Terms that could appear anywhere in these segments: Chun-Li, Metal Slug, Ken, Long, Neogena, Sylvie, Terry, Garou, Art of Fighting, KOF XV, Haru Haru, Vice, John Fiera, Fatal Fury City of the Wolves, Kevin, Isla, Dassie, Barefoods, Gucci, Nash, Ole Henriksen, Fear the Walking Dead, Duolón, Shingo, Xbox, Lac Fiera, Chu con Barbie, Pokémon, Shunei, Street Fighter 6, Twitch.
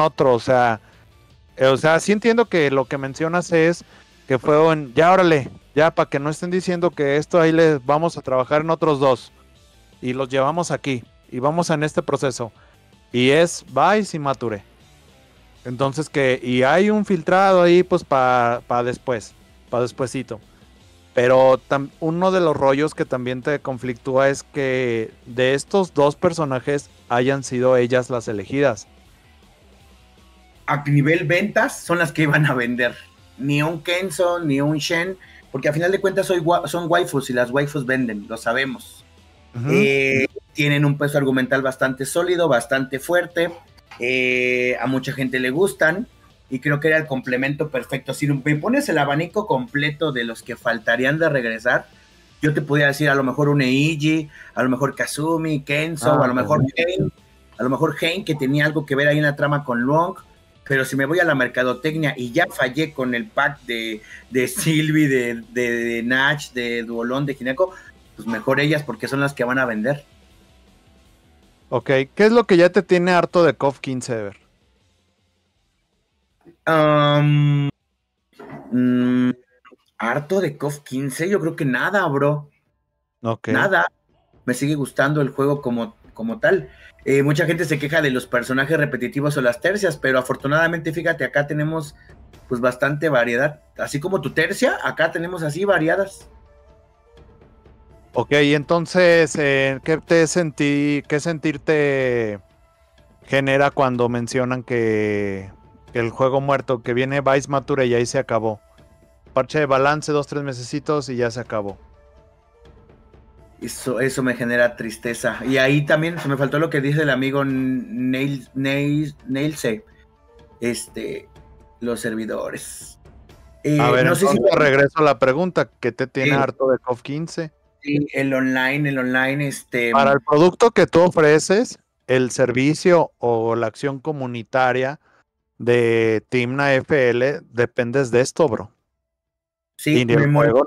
otro, o sea, sí entiendo que lo que mencionas es que fue en, ya órale, ya para que no estén diciendo que esto ahí les vamos a trabajar en otros dos y los llevamos aquí y vamos en este proceso y es Vice y Mature. Entonces que, y hay un filtrado ahí pues para despuésito. Pero uno de los rollos que también te conflictúa es que de estos dos personajes hayan sido ellas las elegidas. A nivel ventas son las que iban a vender. Ni un Kenzo, ni un Shen, porque a final de cuentas son waifus y las waifus venden, lo sabemos. Uh-huh. Tienen un peso argumental bastante sólido, bastante fuerte. A mucha gente le gustan. Y creo que era el complemento perfecto. Si me pones el abanico completo de los que faltarían de regresar, yo te podría decir a lo mejor un Eiji, a lo mejor Kazumi, Kenzo, a lo mejor Heine, que tenía algo que ver ahí en la trama con Long. Pero si me voy a la mercadotecnia y ya fallé con el pack de Sylvie, de Nash, de Duolón, de Gineco, pues mejor ellas porque son las que van a vender. Ok, ¿qué es lo que ya te tiene harto de KOF XV, Ever? Harto de KOF XV, yo creo que nada, bro. Okay. Nada. Me sigue gustando el juego como tal. Mucha gente se queja de los personajes repetitivos o las tercias, pero afortunadamente, fíjate, acá tenemos pues bastante variedad. Así como tu tercia, acá tenemos así variadas. Ok, entonces, ¿qué sentirte genera cuando mencionan que el juego muerto, que viene Vice Mature y ahí se acabó? Parche de balance, 2-3 mesecitos y ya se acabó. Eso me genera tristeza. Y ahí también se me faltó lo que dice el amigo Nailse. Los servidores. A ver, no sé si regreso a la pregunta. ¿Qué te tiene harto de KOF XV? El online. Para el producto que tú ofreces, el servicio o la acción comunitaria de Timna FL, dependes de esto, bro. Sí, y el juego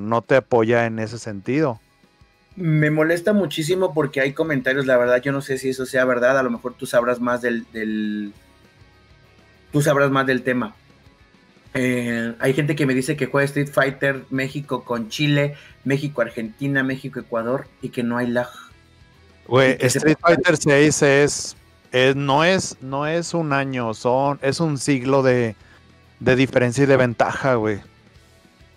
no te apoya en ese sentido. Me molesta muchísimo porque hay comentarios, la verdad yo no sé si eso sea verdad, a lo mejor tú sabrás más del tema. Hay gente que me dice que juega Street Fighter México con Chile, México Argentina, México Ecuador y que no hay lag. Güey, Street Fighter 6 no es un año, es un siglo de diferencia y de ventaja, güey.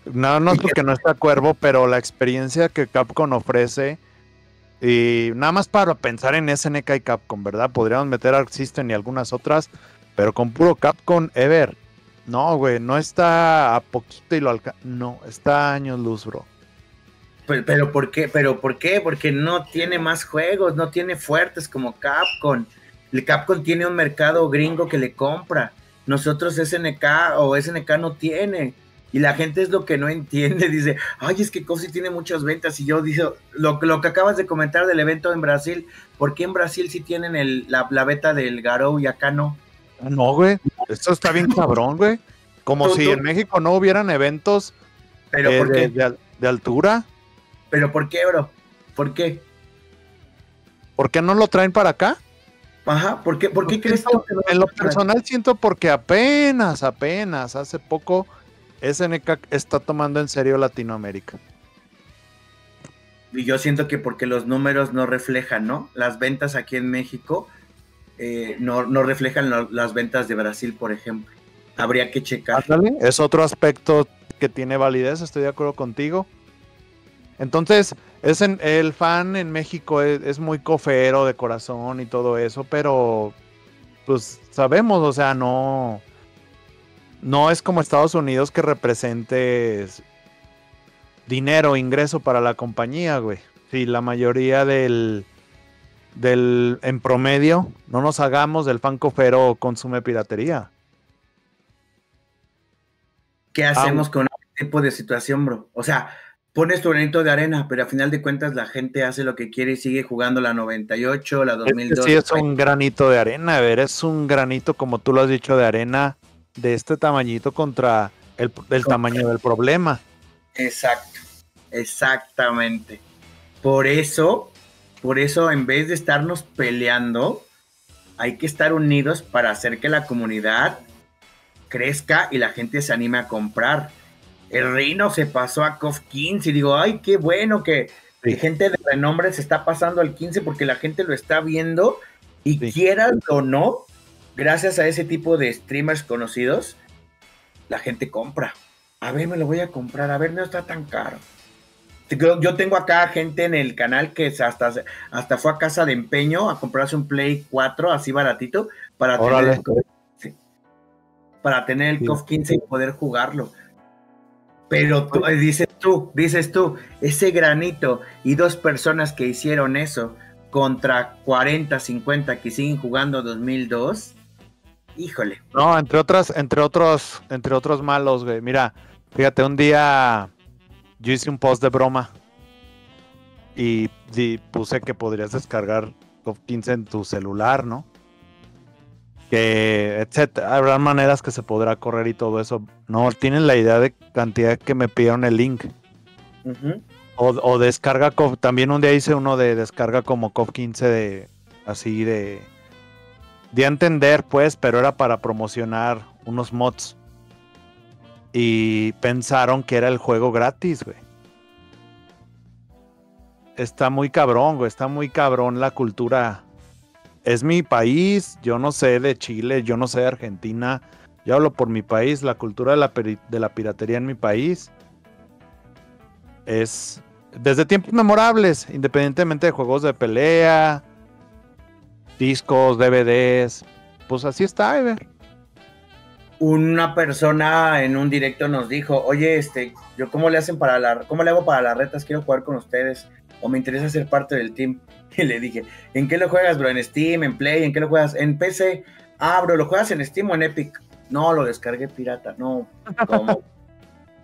No es porque no está Cuervo, pero la experiencia que Capcom ofrece, y nada más para pensar en SNK y Capcom, ¿verdad? Podríamos meter Arc System y algunas otras, pero con puro Capcom, Ever. No, güey, no está a poquito y lo alcanza. No, está a años luz, bro. ¿Pero por qué? Porque no tiene más juegos, no tiene fuertes como Capcom. El Capcom tiene un mercado gringo que le compra. Nosotros SNK no tiene. Y la gente es lo que no entiende. Dice, ay, es que KOF sí tiene muchas ventas. Y yo digo, lo que acabas de comentar del evento en Brasil, ¿por qué en Brasil sí tienen la beta del Garou y acá no? No, güey. Esto está bien cabrón, güey. Como si en México no hubieran eventos. ¿Pero por qué? De altura. ¿Pero por qué, bro? ¿Por qué? ¿Por qué no lo traen para acá? Ajá, ¿por qué crees tú? En lo personal siento porque apenas, hace poco, SNK está tomando en serio Latinoamérica. Y yo siento que porque los números no reflejan, ¿no? Las ventas aquí en México no reflejan las ventas de Brasil, por ejemplo. Habría que checar. Ándale, es otro aspecto que tiene validez, estoy de acuerdo contigo. Entonces, el fan en México es muy cofero de corazón y todo eso, pero pues sabemos, o sea, no es como Estados Unidos que represente dinero, ingreso para la compañía, güey. Sí, la mayoría del en promedio, no nos hagamos del fan cofero, consume piratería. ¿Qué hacemos con este tipo de situación, bro? O sea, pones tu granito de arena, pero a final de cuentas la gente hace lo que quiere y sigue jugando la 98, la 2002. Sí, es un granito de arena, a ver, es un granito, como tú lo has dicho, de arena de este tamañito contra el tamaño del problema. Exacto, exactamente. Por eso, en vez de estarnos peleando, hay que estar unidos para hacer que la comunidad crezca y la gente se anime a comprar. El reino se pasó a KOF XV y digo, ay, qué bueno que sí. Gente de renombre se está pasando al 15 porque la gente lo está viendo y sí. Quieras o no, gracias a ese tipo de streamers conocidos, la gente compra. A ver, me lo voy a comprar, a ver, no está tan caro. Yo tengo acá gente en el canal que hasta fue a Casa de Empeño a comprarse un Play 4 así baratito para tener el KOF 15 y poder jugarlo. Pero tú, dices tú, ese granito y dos personas que hicieron eso contra 40, 50 que siguen jugando 2002, híjole. No, entre otros malos, güey. Mira, fíjate, un día yo hice un post de broma y puse que podrías descargar KOF 15 en tu celular, ¿no? Que, etcétera. Habrá maneras que se podrá correr y todo eso. No tienen la idea de cantidad que me pidieron el link. Uh-huh. O descarga KOF. También un día hice uno de descarga como KOF 15 de. Así de. De entender, pues, pero era para promocionar unos mods. Y pensaron que era el juego gratis, güey. Está muy cabrón, güey. Está muy cabrón la cultura. Es mi país. Yo no sé de Chile. Yo no sé de Argentina. Yo hablo por mi país. La cultura de la piratería en mi país es desde tiempos memorables. Independientemente de juegos de pelea, discos, DVDs. Pues así está, güey. Una persona en un directo nos dijo, oye, yo ¿cómo le hago para las retas? Quiero jugar con ustedes, o me interesa ser parte del team. Y le dije, ¿en qué lo juegas, bro? ¿En Steam? ¿En Play? ¿En qué lo juegas? ¿En PC? Ah, bro, ¿lo juegas en Steam o en Epic? No, lo descargué pirata, no.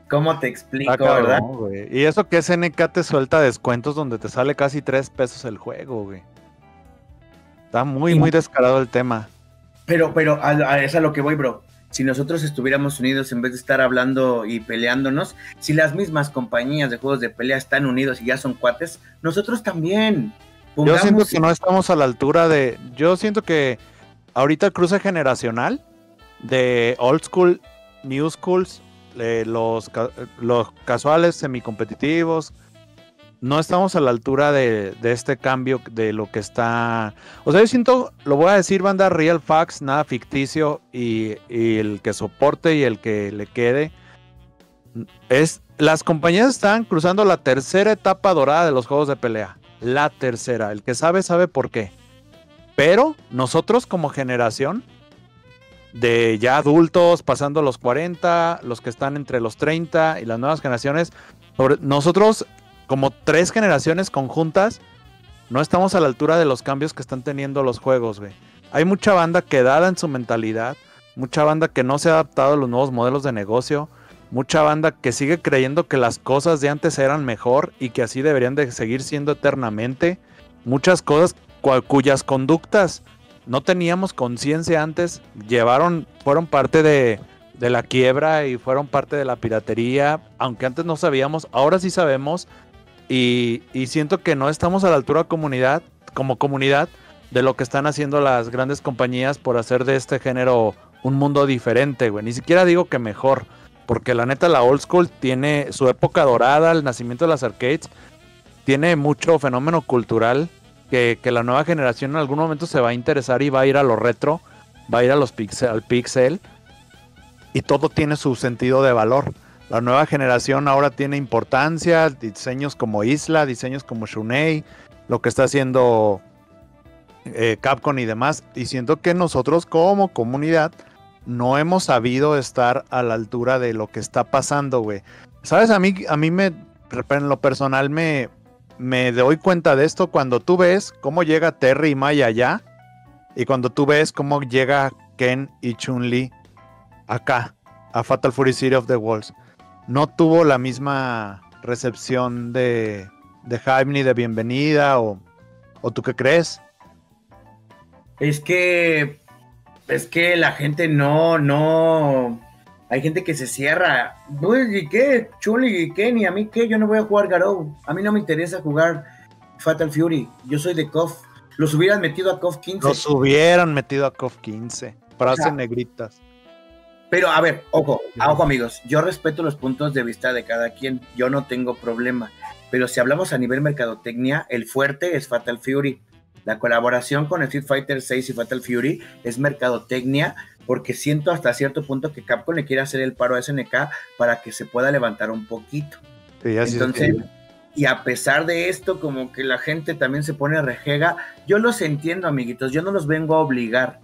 ¿Cómo te explico, cabrón, verdad? Wey. Y eso que SNK te suelta descuentos donde te sale casi 3 pesos el juego, güey. Está muy descarado el tema. Pero, es a lo que voy, bro. Si nosotros estuviéramos unidos en vez de estar hablando y peleándonos, si las mismas compañías de juegos de pelea están unidos y ya son cuates, nosotros también. Pongamos... Yo siento que no estamos a la altura de... Yo siento que ahorita el cruce generacional de old school, new schools, los casuales, semicompetitivos, no estamos a la altura de este cambio de lo que está... O sea, yo siento, lo voy a decir, banda, real facts, nada ficticio, y el que soporte y el que le quede. Las compañías están cruzando la tercera etapa dorada de los juegos de pelea. La tercera. El que sabe, sabe por qué. Pero nosotros como generación de ya adultos, pasando los 40, los que están entre los 30 y las nuevas generaciones, nosotros... Como 3 generaciones conjuntas, no estamos a la altura de los cambios que están teniendo los juegos, güey. Hay mucha banda quedada en su mentalidad, mucha banda que no se ha adaptado a los nuevos modelos de negocio, mucha banda que sigue creyendo que las cosas de antes eran mejor y que así deberían de seguir siendo eternamente. Muchas cosas cuyas conductas no teníamos conciencia antes, fueron parte de la quiebra y fueron parte de la piratería, aunque antes no sabíamos, ahora sí sabemos. Y siento que no estamos a la altura como comunidad de lo que están haciendo las grandes compañías por hacer de este género un mundo diferente, güey. Ni siquiera digo que mejor, porque la neta la old school tiene su época dorada, el nacimiento de las arcades, tiene mucho fenómeno cultural que la nueva generación en algún momento se va a interesar y va a ir a lo retro, va a ir a los pixel, y todo tiene su sentido de valor. La nueva generación ahora tiene importancia, diseños como Isla, diseños como Shunei, lo que está haciendo Capcom y demás. Y siento que nosotros como comunidad no hemos sabido estar a la altura de lo que está pasando, güey. ¿Sabes? A mí en lo personal me doy cuenta de esto cuando tú ves cómo llega Terry y Maya allá y cuando tú ves cómo llega Ken y Chun-Li acá, a Fatal Fury City of the Wolves. No tuvo la misma recepción de hype ni de bienvenida, o ¿tú qué crees? Es que la gente no... Hay gente que se cierra. ¿Y qué? Chun-Li y Ken, ¿y a mí qué? Yo no voy a jugar Garou. A mí no me interesa jugar Fatal Fury. Yo soy de KOF. los hubieran metido a KOF XV. Los hubieran metido a KOF XV. Frases, o sea, negritas. Pero, a ver, ojo, amigos, yo respeto los puntos de vista de cada quien, yo no tengo problema, pero si hablamos a nivel mercadotecnia, el fuerte es Fatal Fury. La colaboración con Street Fighter 6 y Fatal Fury es mercadotecnia, porque siento hasta cierto punto que Capcom le quiere hacer el paro a SNK para que se pueda levantar un poquito. Sí, entonces, y a pesar de esto, como que la gente también se pone rejega. Yo los entiendo, amiguitos, yo no los vengo a obligar.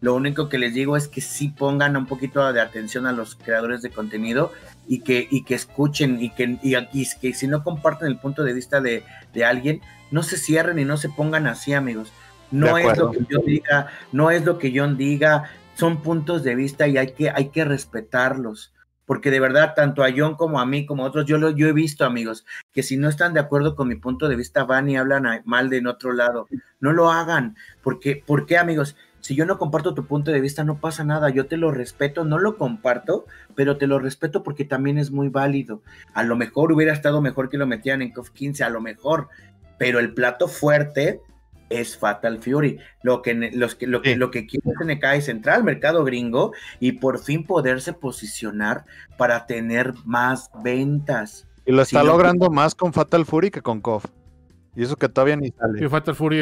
Lo único que les digo es que sí pongan un poquito de atención a los creadores de contenido y que escuchen y que si no comparten el punto de vista de alguien, no se cierren y no se pongan así, amigos. No es lo que yo diga, no es lo que John diga, son puntos de vista y hay que respetarlos. Porque de verdad, tanto a John como a mí, como a otros, yo he visto, amigos, que si no están de acuerdo con mi punto de vista, van y hablan mal de en otro lado. No lo hagan. ¿Por qué, amigos? Si yo no comparto tu punto de vista, no pasa nada, yo te lo respeto, no lo comparto, pero te lo respeto porque también es muy válido. A lo mejor hubiera estado mejor que lo metieran en KOF XV, a lo mejor, pero el plato fuerte es Fatal Fury. Lo que quiere SNK es entrar al mercado gringo y por fin poderse posicionar para tener más ventas. Y lo está logrando más con Fatal Fury que con KOF. Y eso que todavía ni sale. Y Fatal Fury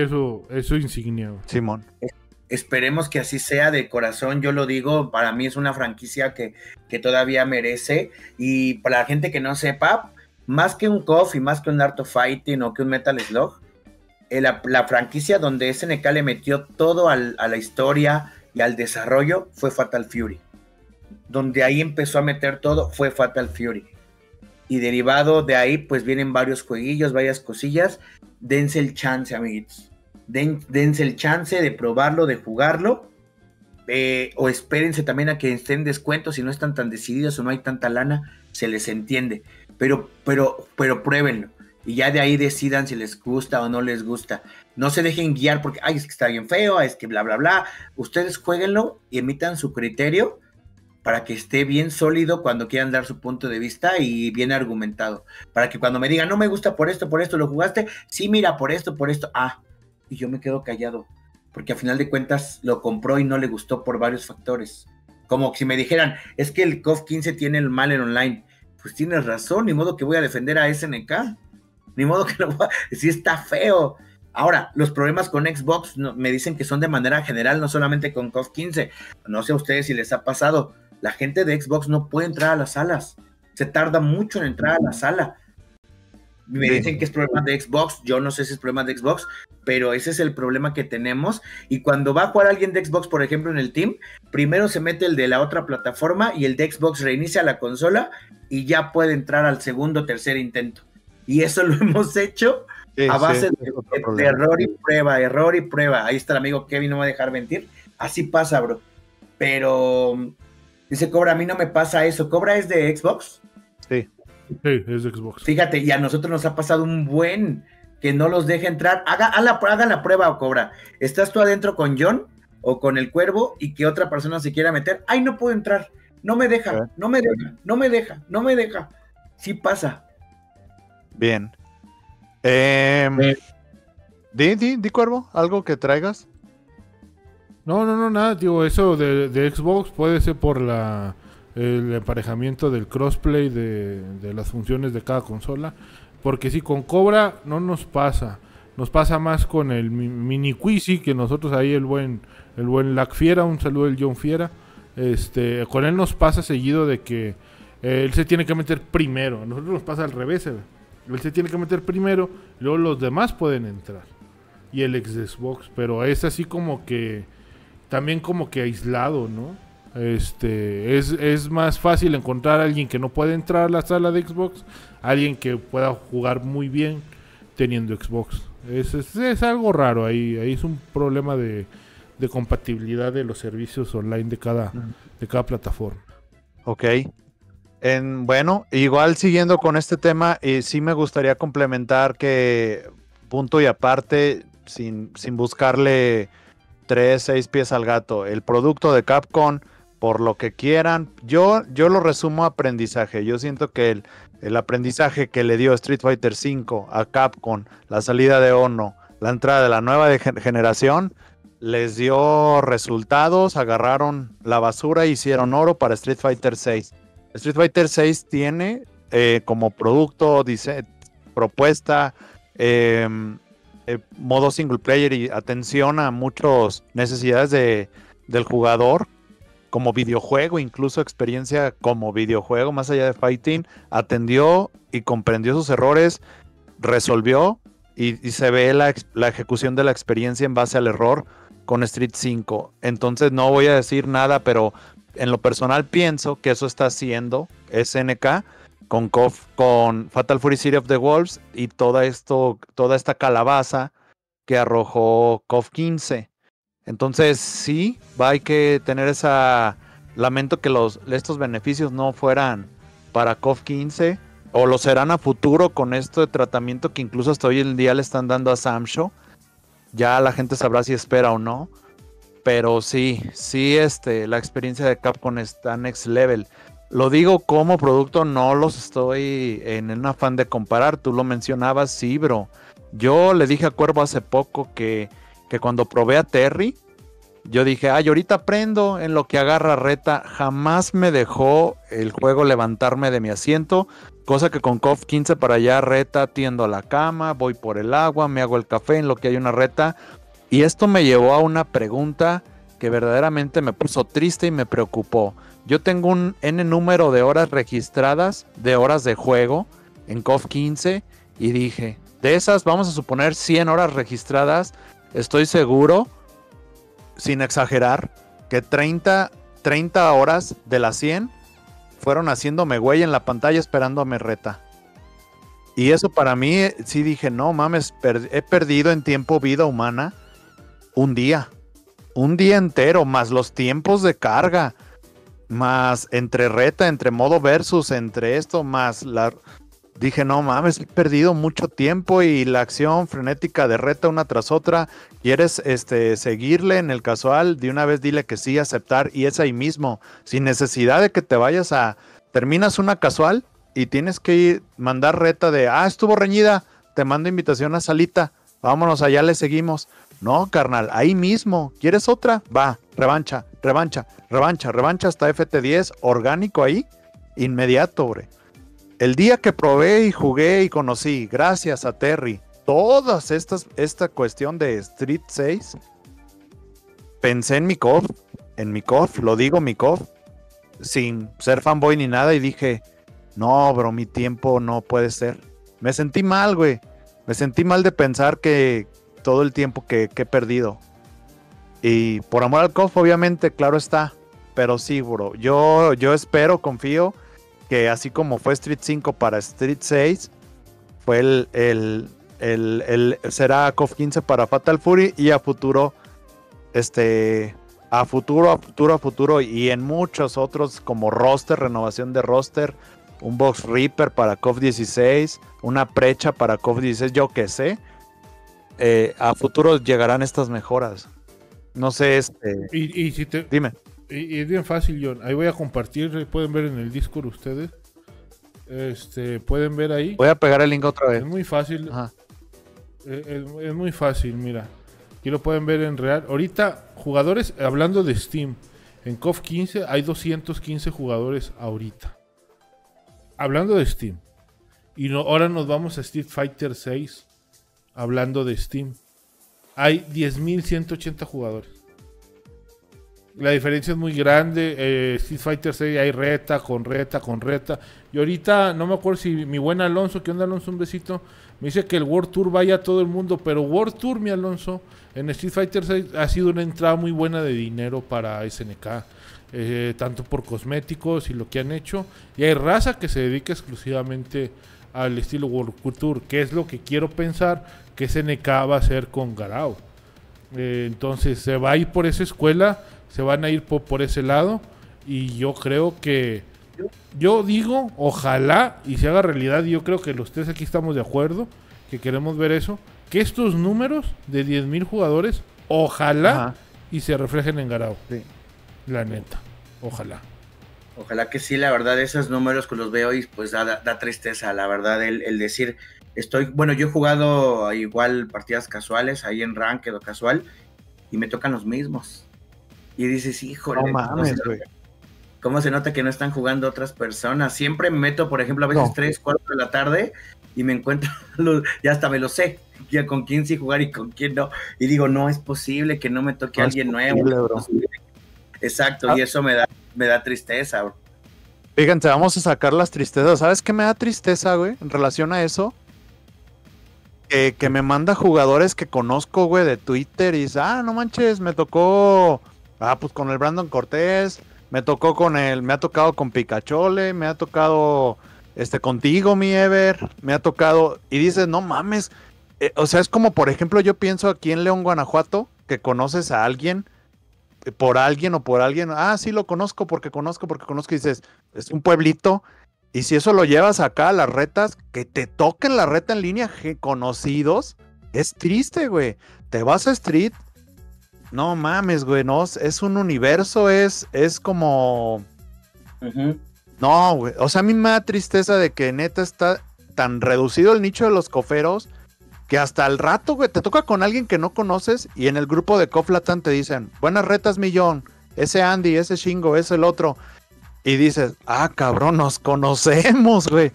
es su insignia. Simón. Esperemos que así sea, de corazón, yo lo digo, para mí es una franquicia que todavía merece, y para la gente que no sepa, más que un KOF y más que un Art of Fighting o que un Metal Slug, la franquicia donde SNK le metió todo a la historia y al desarrollo fue Fatal Fury, donde ahí empezó a meter todo fue Fatal Fury, y derivado de ahí pues vienen varios jueguillos, varias cosillas. Dense el chance, amiguitos. Dense el chance de probarlo, de jugarlo, o espérense también a que estén descuentos si no están tan decididos o no hay tanta lana, se les entiende, pero pruébenlo y ya de ahí decidan si les gusta o no les gusta. No se dejen guiar porque ay, es que está bien feo, es que bla bla bla. Ustedes juéguenlo y emitan su criterio para que esté bien sólido cuando quieran dar su punto de vista y bien argumentado, para que cuando me digan no me gusta por esto, ¿lo jugaste? Sí, mira, por esto, ah, y yo me quedo callado, porque a final de cuentas lo compró y no le gustó por varios factores. Como si me dijeran, es que el KOF XV tiene el mal en online, pues tienes razón, ni modo que voy a defender a SNK, ni modo que lo voy a... sí está feo. Ahora, los problemas con Xbox me dicen que son de manera general, no solamente con KOF XV, no sé a ustedes si les ha pasado, la gente de Xbox no puede entrar a las salas, se tarda mucho en entrar a la sala. Me dicen que es problema de Xbox, yo no sé si es problema de Xbox, pero ese es el problema que tenemos, y cuando va a jugar alguien de Xbox, por ejemplo, en el team, primero se mete el de la otra plataforma, y el de Xbox reinicia la consola, y ya puede entrar al segundo o tercer intento, y eso lo hemos hecho a base de error y prueba, ahí está el amigo Kevin, no me va a dejar mentir, así pasa, bro, pero dice Cobra, a mí no me pasa eso, ¿Cobra es de Xbox? Sí, es de Xbox. Fíjate, y a nosotros nos ha pasado un buen que no los deja entrar. Haga la prueba, o Cobra. ¿Estás tú adentro con John o con el Cuervo y que otra persona se quiera meter? Ay, no puedo entrar. No me deja. Sí pasa. Bien. Di, Cuervo, algo que traigas. No, nada, digo, eso de Xbox puede ser por el emparejamiento del crossplay de las funciones de cada consola, porque si con Cobra no nos pasa más con el mini Quizy, que nosotros ahí el buen Lac Fiera, un saludo del John Fiera, con él nos pasa seguido de que él se tiene que meter primero, a nosotros nos pasa al revés, él se tiene que meter primero, luego los demás pueden entrar, y el ex Xbox, pero es así como que también como que aislado, ¿no? Es más fácil encontrar a alguien que no puede entrar a la sala de Xbox, alguien que pueda jugar muy bien teniendo Xbox. Es algo raro, ahí es un problema de compatibilidad de los servicios online de cada plataforma. Ok. Bueno, igual siguiendo con este tema, sí me gustaría complementar que, punto y aparte, sin buscarle 6 pies al gato, el producto de Capcom, por lo que quieran, yo lo resumo a aprendizaje. Yo siento que el aprendizaje que le dio Street Fighter 5 a Capcom, la salida de Ono, la entrada de la nueva generación les dio resultados, agarraron la basura e hicieron oro para Street Fighter 6. Street Fighter 6 tiene como producto, dice, propuesta, modo single player y atención a muchas necesidades del jugador, como videojuego, incluso experiencia como videojuego, más allá de fighting, atendió y comprendió sus errores, resolvió y se ve la ejecución de la experiencia en base al error con Street 5. Entonces no voy a decir nada, pero en lo personal pienso que eso está haciendo SNK con Fatal Fury City of the Wolves y toda esta calabaza que arrojó KOF XV. Entonces sí, hay que tener esa... Lamento que estos beneficios no fueran para KOF XV, o lo serán a futuro con este tratamiento que incluso hasta hoy en día le están dando a Samsho. Ya la gente sabrá si espera o no. Pero sí, la experiencia de Capcom está next level. Lo digo como producto, no los estoy en un afán de comparar. Tú lo mencionabas, sí, bro. Yo le dije a Cuervo hace poco que cuando probé a Terry, yo dije, ay, ahorita aprendo en lo que agarra reta. Jamás me dejó el juego levantarme de mi asiento, cosa que con KOF 15 para allá, reta, tiendo a la cama, voy por el agua, me hago el café en lo que hay una reta. Y esto me llevó a una pregunta que verdaderamente me puso triste y me preocupó. Yo tengo un N número de horas registradas, de horas de juego en KOF 15, y dije, de esas vamos a suponer 100 horas registradas, estoy seguro, sin exagerar, que 30 horas de las 100 fueron haciéndome güey en la pantalla esperándome reta. Y eso para mí, sí dije, no mames, he perdido en tiempo vida humana un día entero, más los tiempos de carga, más entre reta, entre modo versus, entre esto, más la... Dije, no mames, he perdido mucho tiempo y la acción frenética de reta una tras otra. ¿Quieres seguirle en el casual? De una vez dile que sí, aceptar, y es ahí mismo. Sin necesidad de que te vayas a... Terminas una casual y tienes que mandar reta de, estuvo reñida, te mando invitación a salita, vámonos allá, le seguimos. No, carnal, ahí mismo. ¿Quieres otra? Va, revancha hasta FT10, orgánico ahí, inmediato, bre. El día que probé y jugué y conocí, gracias a Terry, todas esta cuestión de Street 6, pensé en mi KOF, lo digo, mi KOF, sin ser fanboy ni nada, y dije, no, bro, mi tiempo no puede ser. Me sentí mal, güey. Me sentí mal de pensar que todo el tiempo que he perdido. Y por amor al KOF, obviamente, claro está. Pero sí, bro, yo espero, confío, que así como fue Street 5 para Street 6, fue será KOF 15 para Fatal Fury, y a futuro, a futuro, y en muchos otros, como roster, renovación de roster, un Box Reaper para KOF 16, una precha para KOF 16, yo que sé, a futuro llegarán estas mejoras. No sé, ¿Y si te... Dime. Y es bien fácil, John. Ahí voy a compartir. Pueden ver en el Discord ustedes. Pueden ver ahí. Voy a pegar el link otra vez. Es muy fácil. Ajá. Es muy fácil, mira. Aquí lo pueden ver en real. Ahorita, jugadores, hablando de Steam, en KOF 15 hay 215 jugadores ahorita. Hablando de Steam. Y ahora nos vamos a Street Fighter 6. Hablando de Steam. Hay 10.180 jugadores. La diferencia es muy grande. Street Fighter 6 hay reta, con reta. Y ahorita, no me acuerdo si mi buen Alonso, ¿qué onda, Alonso? Un besito. Me dice que el World Tour vaya a todo el mundo. Pero World Tour, mi Alonso, en Street Fighter 6 ha sido una entrada muy buena de dinero para SNK. Tanto por cosméticos y lo que han hecho. Y hay raza que se dedica exclusivamente al estilo World Tour, que es lo que quiero pensar que SNK va a hacer con Garou. Entonces, se va a ir por esa escuela. Se van a ir por ese lado. Y yo creo que... Yo digo, ojalá y se haga realidad. Yo creo que los tres aquí estamos de acuerdo, que queremos ver eso. Que estos números de 10.000 jugadores, ojalá, ajá, y se reflejen en Garou. Sí. La neta. Ojalá. Ojalá que sí, la verdad. Esos números que los veo y pues da tristeza. La verdad, el decir... Bueno, yo he jugado igual partidas casuales, ahí en ranked o casual, y me tocan los mismos. Y dices, híjole, no mames, ¿cómo se nota que no están jugando otras personas? Siempre me meto, por ejemplo, a veces 3, 4 de la tarde y me encuentro, ya hasta me lo sé, ya con quién sí jugar y con quién no. Y digo, no es posible que no me toque alguien nuevo. Bro. Exacto, y eso me da tristeza, bro. Fíjense, vamos a sacar las tristezas. ¿Sabes qué me da tristeza, güey? En relación a eso, que me manda jugadores que conozco, güey, de Twitter y dice, ah, no manches, me tocó, pues con el Brandon Cortés, me ha tocado con Picachole, me ha tocado contigo, mi Ever, me ha tocado, y dices, no mames, o sea, es como, por ejemplo, yo pienso aquí en León, Guanajuato, que conoces a alguien, por alguien, ah, sí, lo conozco, porque conozco, y dices, es un pueblito, y si eso lo llevas acá a las retas, que te toquen la reta en línea, conocidos, es triste, güey, te vas a Street, no mames, güey, no, es un universo, es como, no, güey, o sea, a mí me da tristeza de que neta está tan reducido el nicho de los coferos, que hasta el rato, güey, te toca con alguien que no conoces y en el grupo de KOF Latam te dicen, buenas retas, Millón, ese Andy, ese Shingo, ese el otro. Y dices, ah, cabrón, nos conocemos, güey.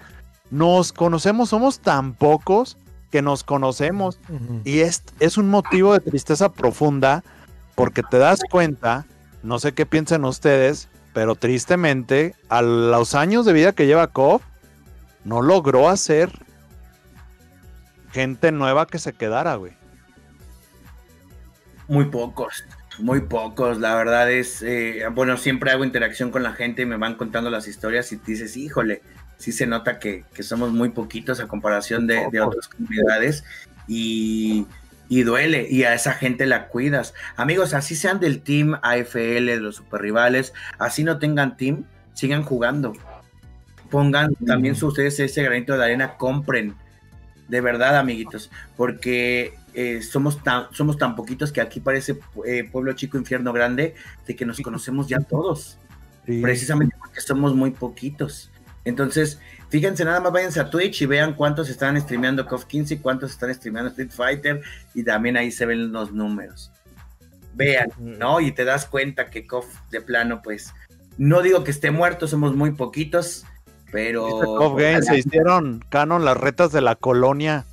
Nos conocemos, somos tan pocos que nos conocemos. Y es un motivo de tristeza profunda porque te das cuenta, no sé qué piensan ustedes, pero tristemente, a los años de vida que lleva KOF, no logró hacer gente nueva que se quedara, güey. Muy pocos, la verdad es, bueno, siempre hago interacción con la gente y me van contando las historias y dices, híjole, sí se nota que somos muy poquitos a comparación de otras comunidades y duele, y a esa gente la cuidas. Amigos, así sean del team AFL, de los superrivales, así no tengan team, sigan jugando. Pongan también ustedes ese granito de arena, compren. De verdad, amiguitos, porque somos tan poquitos que aquí parece pueblo chico, infierno grande, de que nos conocemos ya todos, precisamente porque somos muy poquitos. Entonces, fíjense, nada más váyanse a Twitch y vean cuántos están streameando KOF 15, cuántos están streameando Street Fighter, y también ahí se ven los números. Vean, ¿no? Y te das cuenta que KOF, de plano, pues, no digo que esté muerto, somos muy poquitos, pero KOF Games se hicieron canon las retas de la colonia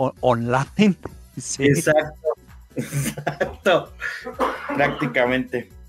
online. Sí. Exacto. Prácticamente.